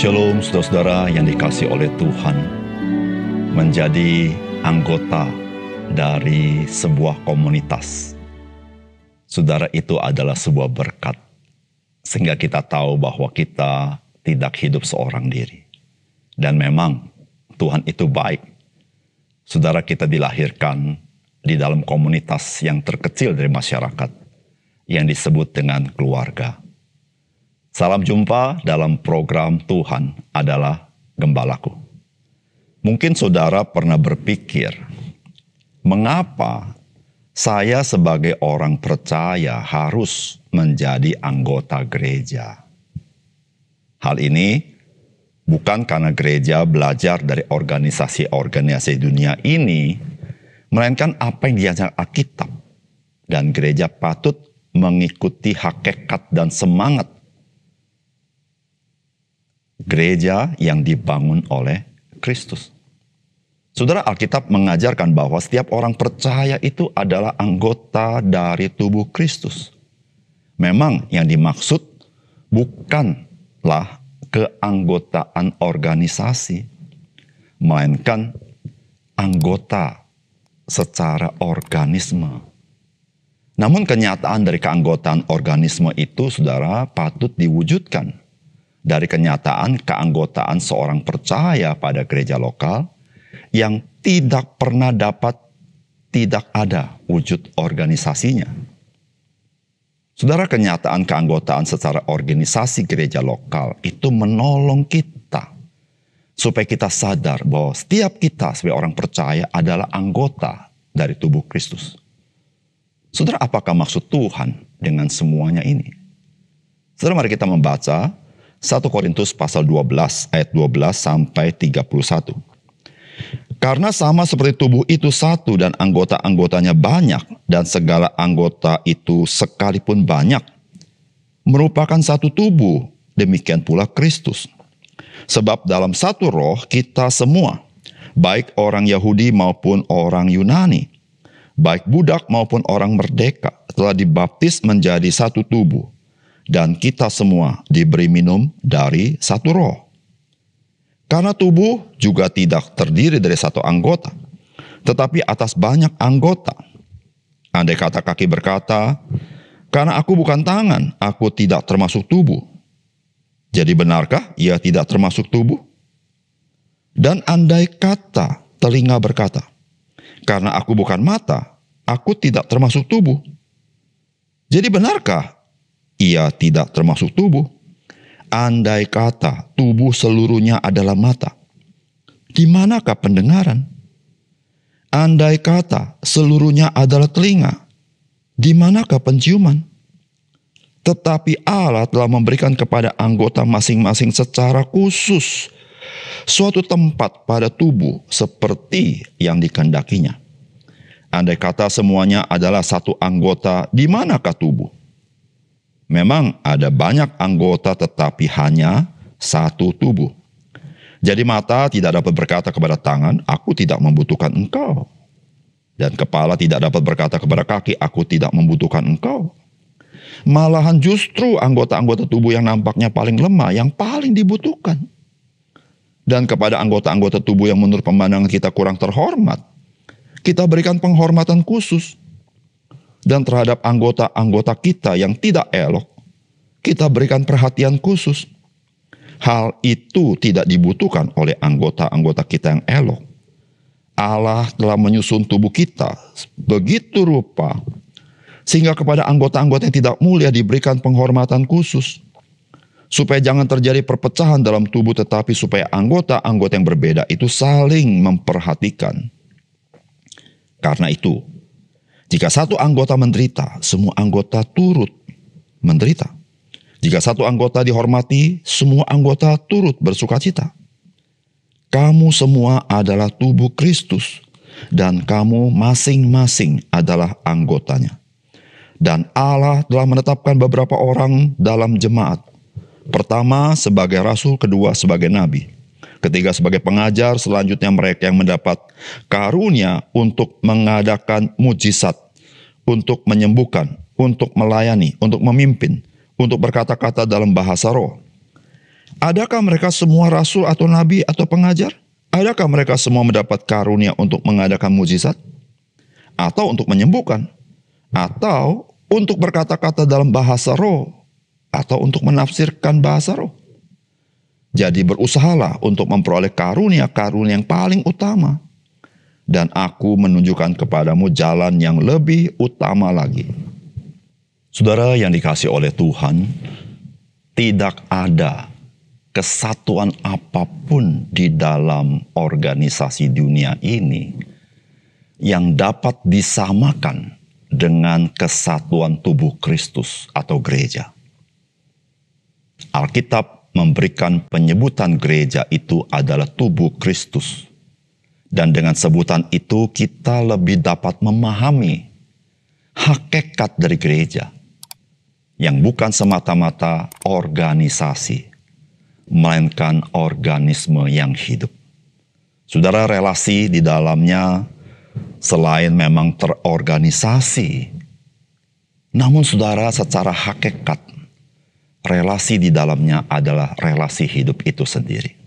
Shalom saudara-saudara yang dikasih oleh Tuhan. Menjadi anggota dari sebuah komunitas, saudara, itu adalah sebuah berkat. Sehingga kita tahu bahwa kita tidak hidup seorang diri. Dan memang Tuhan itu baik. Saudara, kita dilahirkan di dalam komunitas yang terkecil dari masyarakat, yang disebut dengan keluarga. Salam jumpa dalam program Tuhan Adalah Gembalaku. Mungkin saudara pernah berpikir, mengapa saya sebagai orang percaya harus menjadi anggota gereja? Hal ini bukan karena gereja belajar dari organisasi-organisasi dunia ini, melainkan apa yang diajar Alkitab. Dan gereja patut mengikuti hakikat dan semangat gereja yang dibangun oleh Kristus. Saudara, Alkitab mengajarkan bahwa setiap orang percaya itu adalah anggota dari tubuh Kristus. Memang yang dimaksud bukanlah keanggotaan organisasi, melainkan anggota secara organisme. Namun kenyataan dari keanggotaan organisme itu, saudara, patut diwujudkan. Dari kenyataan keanggotaan seorang percaya pada gereja lokal yang tidak pernah dapat, tidak ada wujud organisasinya. Saudara, kenyataan keanggotaan secara organisasi gereja lokal itu menolong kita. Supaya kita sadar bahwa setiap kita sebagai orang percaya adalah anggota dari tubuh Kristus. Saudara, apakah maksud Tuhan dengan semuanya ini? Saudara, mari kita membaca 1 Korintus pasal 12 ayat 12 sampai 31. Karena sama seperti tubuh itu satu dan anggota-anggotanya banyak, dan segala anggota itu sekalipun banyak merupakan satu tubuh, demikian pula Kristus. Sebab dalam satu roh kita semua, baik orang Yahudi maupun orang Yunani, baik budak maupun orang merdeka, telah dibaptis menjadi satu tubuh. Dan kita semua diberi minum dari satu roh. Karena tubuh juga tidak terdiri dari satu anggota, tetapi atas banyak anggota. Andai kata kaki berkata, karena aku bukan tangan, aku tidak termasuk tubuh. Jadi benarkah ia tidak termasuk tubuh? Dan andai kata telinga berkata, karena aku bukan mata, aku tidak termasuk tubuh. Jadi benarkah ia tidak termasuk tubuh? Andai kata tubuh seluruhnya adalah mata, di manakah pendengaran? Andai kata seluruhnya adalah telinga, di manakah penciuman? Tetapi Allah telah memberikan kepada anggota masing-masing secara khusus suatu tempat pada tubuh seperti yang dikehendakinya. Andai kata semuanya adalah satu anggota, di manakah tubuh? Memang ada banyak anggota tetapi hanya satu tubuh. Jadi mata tidak dapat berkata kepada tangan, aku tidak membutuhkan engkau. Dan kepala tidak dapat berkata kepada kaki, aku tidak membutuhkan engkau. Malahan justru anggota-anggota tubuh yang nampaknya paling lemah, yang paling dibutuhkan. Dan kepada anggota-anggota tubuh yang menurut pemandangan kita kurang terhormat, kita berikan penghormatan khusus. Dan terhadap anggota-anggota kita yang tidak elok, kita berikan perhatian khusus. Hal itu tidak dibutuhkan oleh anggota-anggota kita yang elok. Allah telah menyusun tubuh kita begitu rupa, sehingga kepada anggota-anggota yang tidak mulia diberikan penghormatan khusus. Supaya jangan terjadi perpecahan dalam tubuh, tetapi supaya anggota-anggota yang berbeda itu saling memperhatikan. Karena itu, jika satu anggota menderita, semua anggota turut menderita. Jika satu anggota dihormati, semua anggota turut bersukacita. Kamu semua adalah tubuh Kristus, dan kamu masing-masing adalah anggotanya. Dan Allah telah menetapkan beberapa orang dalam jemaat. Pertama sebagai rasul, kedua sebagai nabi, ketiga sebagai pengajar, selanjutnya mereka yang mendapat karunia untuk mengadakan mujizat, untuk menyembuhkan, untuk melayani, untuk memimpin, untuk berkata-kata dalam bahasa roh. Adakah mereka semua rasul atau nabi atau pengajar? Adakah mereka semua mendapat karunia untuk mengadakan mujizat? Atau untuk menyembuhkan? Atau untuk berkata-kata dalam bahasa roh? Atau untuk menafsirkan bahasa roh? Jadi berusahalah untuk memperoleh karunia-karunia yang paling utama. Dan aku menunjukkan kepadamu jalan yang lebih utama lagi. Saudara yang dikasihi oleh Tuhan, tidak ada kesatuan apapun di dalam organisasi dunia ini yang dapat disamakan dengan kesatuan tubuh Kristus atau gereja. Alkitab memberikan penyebutan gereja itu adalah tubuh Kristus. Dan dengan sebutan itu kita lebih dapat memahami hakikat dari gereja. Yang bukan semata-mata organisasi, melainkan organisme yang hidup. Saudara, relasi di dalamnya selain memang terorganisasi, namun saudara secara hakikat, relasi di dalamnya adalah relasi hidup itu sendiri.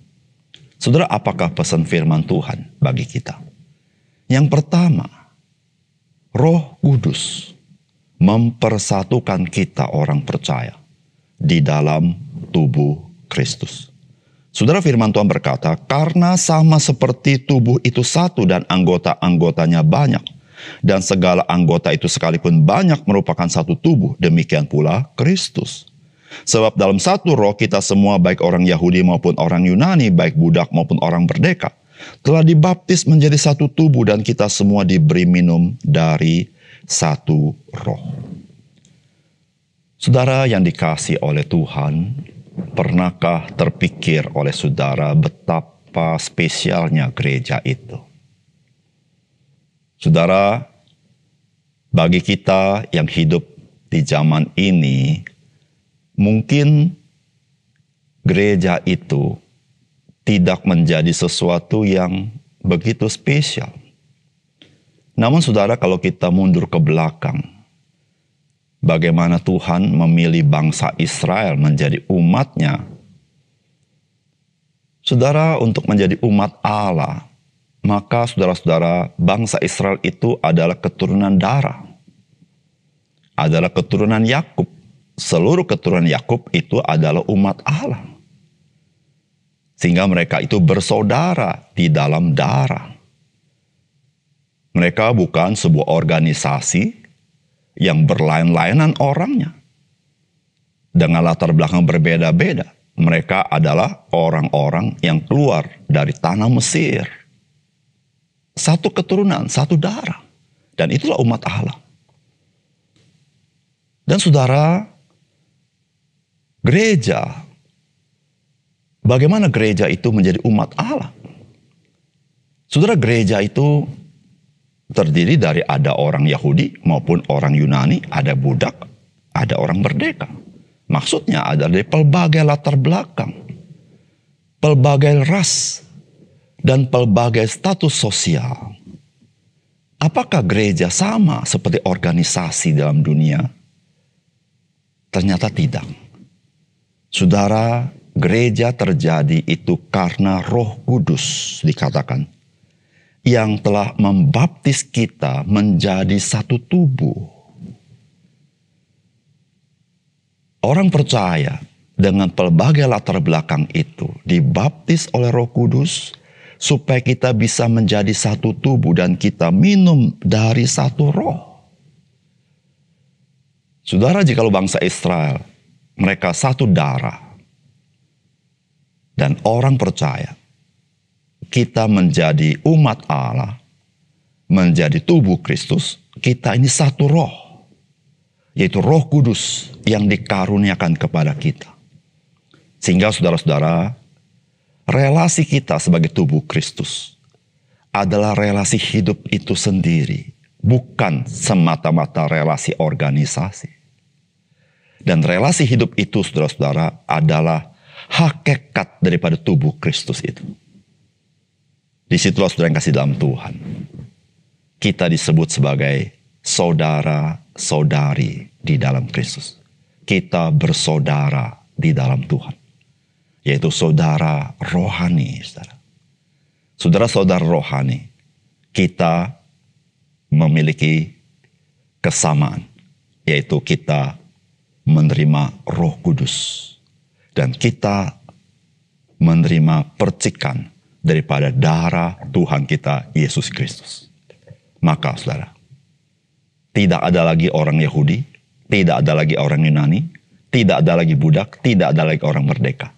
Saudara, apakah pesan firman Tuhan bagi kita? Yang pertama, Roh Kudus mempersatukan kita orang percaya di dalam tubuh Kristus. Saudara, firman Tuhan berkata, karena sama seperti tubuh itu satu dan anggota-anggotanya banyak, dan segala anggota itu sekalipun banyak merupakan satu tubuh, demikian pula Kristus. Sebab dalam satu roh kita semua, baik orang Yahudi maupun orang Yunani, baik budak maupun orang merdeka, telah dibaptis menjadi satu tubuh dan kita semua diberi minum dari satu roh. Saudara yang dikasihi oleh Tuhan, pernahkah terpikir oleh saudara betapa spesialnya gereja itu? Saudara, bagi kita yang hidup di zaman ini, mungkin gereja itu tidak menjadi sesuatu yang begitu spesial. Namun saudara, kalau kita mundur ke belakang, bagaimana Tuhan memilih bangsa Israel menjadi umatnya? Saudara, untuk menjadi umat Allah, maka saudara-saudara, bangsa Israel itu adalah keturunan darah. Adalah keturunan Yakub. Seluruh keturunan Yakub itu adalah umat Allah. Sehingga mereka itu bersaudara di dalam darah. Mereka bukan sebuah organisasi yang berlain-lainan orangnya. Dengan latar belakang berbeda-beda. Mereka adalah orang-orang yang keluar dari tanah Mesir. Satu keturunan, satu darah. Dan itulah umat Allah. Dan saudara, gereja, bagaimana gereja itu menjadi umat Allah? Saudara, gereja itu terdiri dari ada orang Yahudi maupun orang Yunani, ada budak, ada orang merdeka. Maksudnya ada dari pelbagai latar belakang, pelbagai ras, dan pelbagai status sosial. Apakah gereja sama seperti organisasi dalam dunia? Ternyata tidak. Saudara, gereja terjadi itu karena Roh Kudus dikatakan yang telah membaptis kita menjadi satu tubuh. Orang percaya dengan pelbagai latar belakang itu dibaptis oleh Roh Kudus supaya kita bisa menjadi satu tubuh dan kita minum dari satu roh. Saudara, jikalau bangsa Israel mereka satu darah dan orang percaya, kita menjadi umat Allah, menjadi tubuh Kristus, kita ini satu roh, yaitu Roh Kudus yang dikaruniakan kepada kita. Sehingga saudara-saudara, relasi kita sebagai tubuh Kristus adalah relasi hidup itu sendiri, bukan semata-mata relasi organisasi. Dan relasi hidup itu, saudara-saudara, adalah hakikat daripada tubuh Kristus itu. Disitulah saudara yang kasih dalam Tuhan. Kita disebut sebagai saudara-saudari di dalam Kristus. Kita bersaudara di dalam Tuhan. yaitu saudara rohani. Saudara-saudara rohani, kita memiliki kesamaan, yaitu kita menerima Roh Kudus dan kita menerima percikan daripada darah Tuhan kita Yesus Kristus. Maka saudara, tidak ada lagi orang Yahudi, tidak ada lagi orang Yunani, tidak ada lagi budak, tidak ada lagi orang merdeka.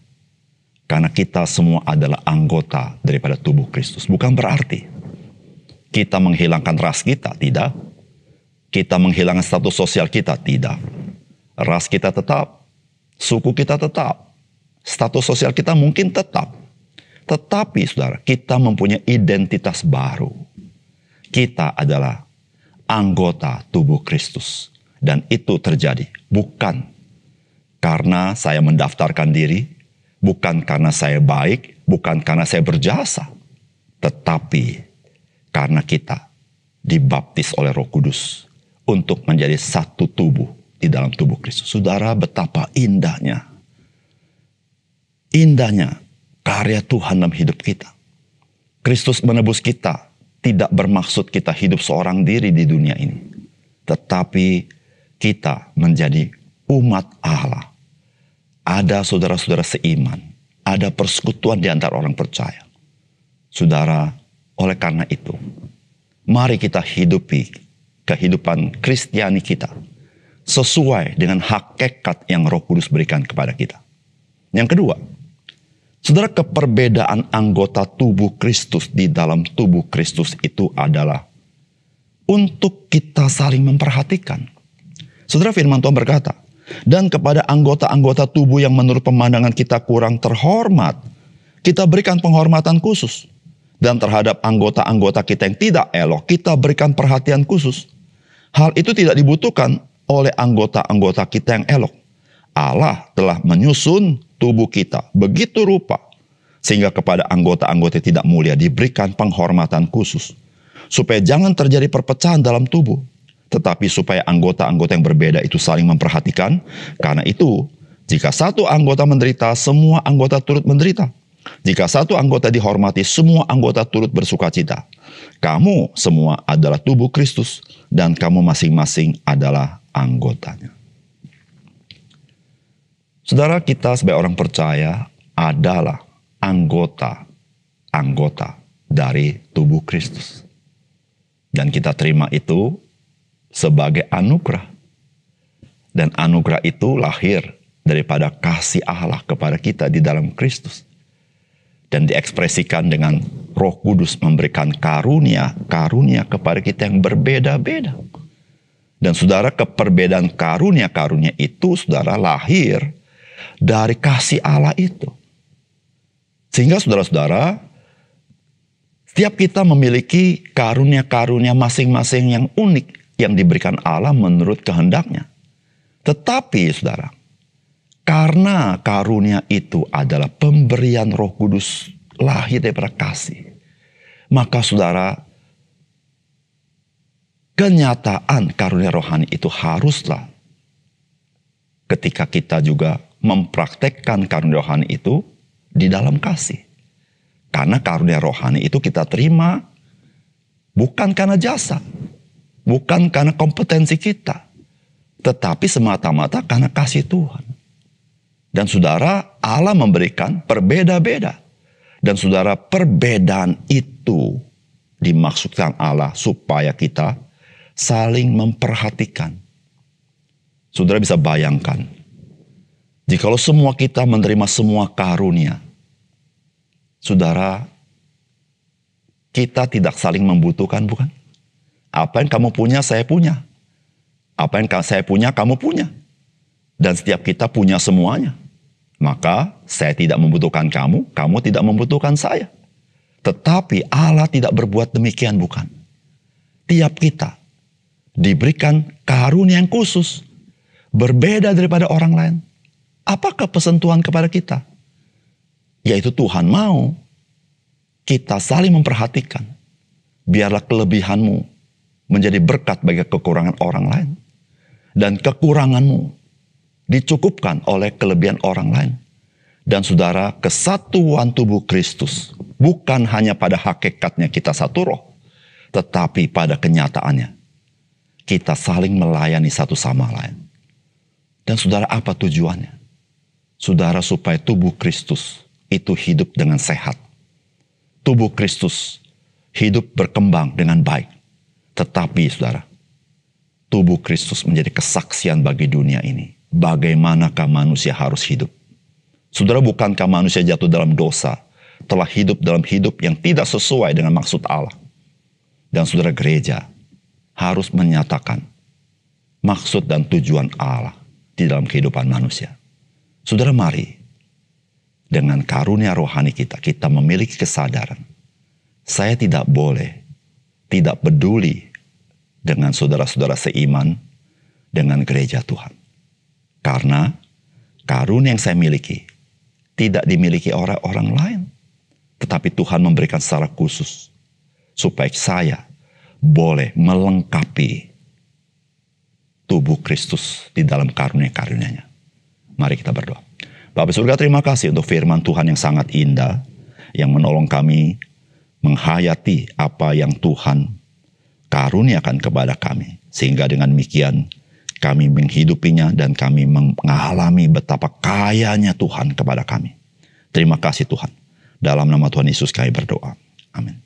Karena kita semua adalah anggota daripada tubuh Kristus. Bukan berarti kita menghilangkan ras kita, tidak. Kita menghilangkan status sosial kita, tidak. Ras kita tetap, suku kita tetap, status sosial kita mungkin tetap. Tetapi saudara, kita mempunyai identitas baru. Kita adalah anggota tubuh Kristus. Dan itu terjadi bukan karena saya mendaftarkan diri, bukan karena saya baik, bukan karena saya berjasa, tetapi karena kita dibaptis oleh Roh Kudus untuk menjadi satu tubuh di dalam tubuh Kristus. Saudara, betapa indahnya, indahnya karya Tuhan dalam hidup kita. Kristus menebus kita, tidak bermaksud kita hidup seorang diri di dunia ini, tetapi kita menjadi umat Allah. Ada saudara-saudara seiman, ada persekutuan di antara orang percaya. Saudara, oleh karena itu, mari kita hidupi kehidupan Kristiani kita sesuai dengan hakikat yang Roh Kudus berikan kepada kita. Yang kedua, saudara, keperbedaan anggota tubuh Kristus di dalam tubuh Kristus itu adalah untuk kita saling memperhatikan. Saudara, firman Tuhan berkata, dan kepada anggota-anggota tubuh yang menurut pemandangan kita kurang terhormat, kita berikan penghormatan khusus. Dan terhadap anggota-anggota kita yang tidak elok, kita berikan perhatian khusus. Hal itu tidak dibutuhkan oleh anggota-anggota kita yang elok. Allah telah menyusun tubuh kita begitu rupa, sehingga kepada anggota-anggota tidak mulia diberikan penghormatan khusus. Supaya jangan terjadi perpecahan dalam tubuh, tetapi supaya anggota-anggota yang berbeda itu saling memperhatikan. Karena itu, jika satu anggota menderita, semua anggota turut menderita. Jika satu anggota dihormati, semua anggota turut bersukacita. Kamu semua adalah tubuh Kristus, dan kamu masing-masing adalah anggotanya. Saudara, kita sebagai orang percaya adalah anggota-anggota dari tubuh Kristus. Dan kita terima itu sebagai anugerah. Dan anugerah itu lahir daripada kasih Allah kepada kita di dalam Kristus. Dan diekspresikan dengan Roh Kudus memberikan karunia-karunia kepada kita yang berbeda-beda. Dan saudara, keperbedaan karunia-karunia itu saudara lahir dari kasih Allah itu. Sehingga saudara-saudara, setiap kita memiliki karunia-karunia masing-masing yang unik yang diberikan Allah menurut kehendaknya. Tetapi saudara, karena karunia itu adalah pemberian Roh Kudus lahir daripada kasih, maka saudara, kenyataan karunia rohani itu haruslah ketika kita juga mempraktekkan karunia rohani itu di dalam kasih. Karena karunia rohani itu kita terima bukan karena jasa, bukan karena kompetensi kita, tetapi semata-mata karena kasih Tuhan. Dan saudara, Allah memberikan perbeda-beda. Dan saudara, perbedaan itu dimaksudkan Allah supaya kita saling memperhatikan. Saudara bisa bayangkan, jikalau semua kita menerima semua karunia, saudara, kita tidak saling membutuhkan, bukan? Apa yang kamu punya, saya punya. Apa yang saya punya, kamu punya. Dan setiap kita punya semuanya. Maka saya tidak membutuhkan kamu, kamu tidak membutuhkan saya. Tetapi Allah tidak berbuat demikian, bukan? Tiap kita diberikan karunia yang khusus, berbeda daripada orang lain. Apakah pesan Tuhan kepada kita? Yaitu Tuhan mau kita saling memperhatikan. Biarlah kelebihanmu menjadi berkat bagi kekurangan orang lain. Dan kekuranganmu dicukupkan oleh kelebihan orang lain. dan saudara kesatuan tubuh Kristus. Bukan hanya pada hakikatnya kita satu roh, tetapi pada kenyataannya kita saling melayani satu sama lain. Dan saudara, apa tujuannya? Saudara, supaya tubuh Kristus itu hidup dengan sehat. Tubuh Kristus hidup berkembang dengan baik. Tetapi saudara, tubuh Kristus menjadi kesaksian bagi dunia ini. Bagaimanakah manusia harus hidup? Saudara, bukankah manusia jatuh dalam dosa, telah hidup dalam hidup yang tidak sesuai dengan maksud Allah? Dan saudara, gereja harus menyatakan maksud dan tujuan Allah di dalam kehidupan manusia. Saudara, mari dengan karunia rohani kita memiliki kesadaran. Saya tidak boleh, tidak peduli dengan saudara-saudara seiman, dengan gereja Tuhan. Karena karunia yang saya miliki tidak dimiliki orang-orang lain. Tetapi Tuhan memberikan secara khusus supaya saya boleh melengkapi tubuh Kristus di dalam karunia-karunia-Nya. Mari kita berdoa. Bapa surga, terima kasih untuk firman Tuhan yang sangat indah, yang menolong kami menghayati apa yang Tuhan karuniakan kepada kami. Sehingga dengan demikian kami menghidupinya dan kami mengalami betapa kayanya Tuhan kepada kami. Terima kasih Tuhan. Dalam nama Tuhan Yesus kami berdoa. Amin.